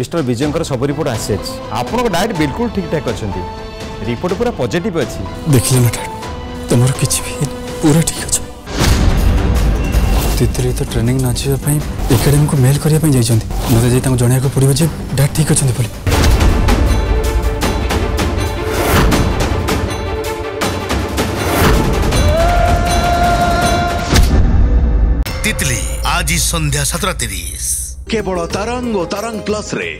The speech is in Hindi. मिस्टर विजय सब रिपोर्ट आसी आपको डायट बिल्कुल ठीक ठाक अच्छा रिपोर्ट पूरा पॉजिटिव अच्छी देख तुम कि पूरा ठीक अच्छे तितली तो ट्रेनिंग न जावाई एकाडेमी को मेल करने मतलब जी जनवाक पड़ो जो डायट ठीक अच्छा बोली तितली आज संध्या 7:30 केवल तारंग और तारंग प्लस रे।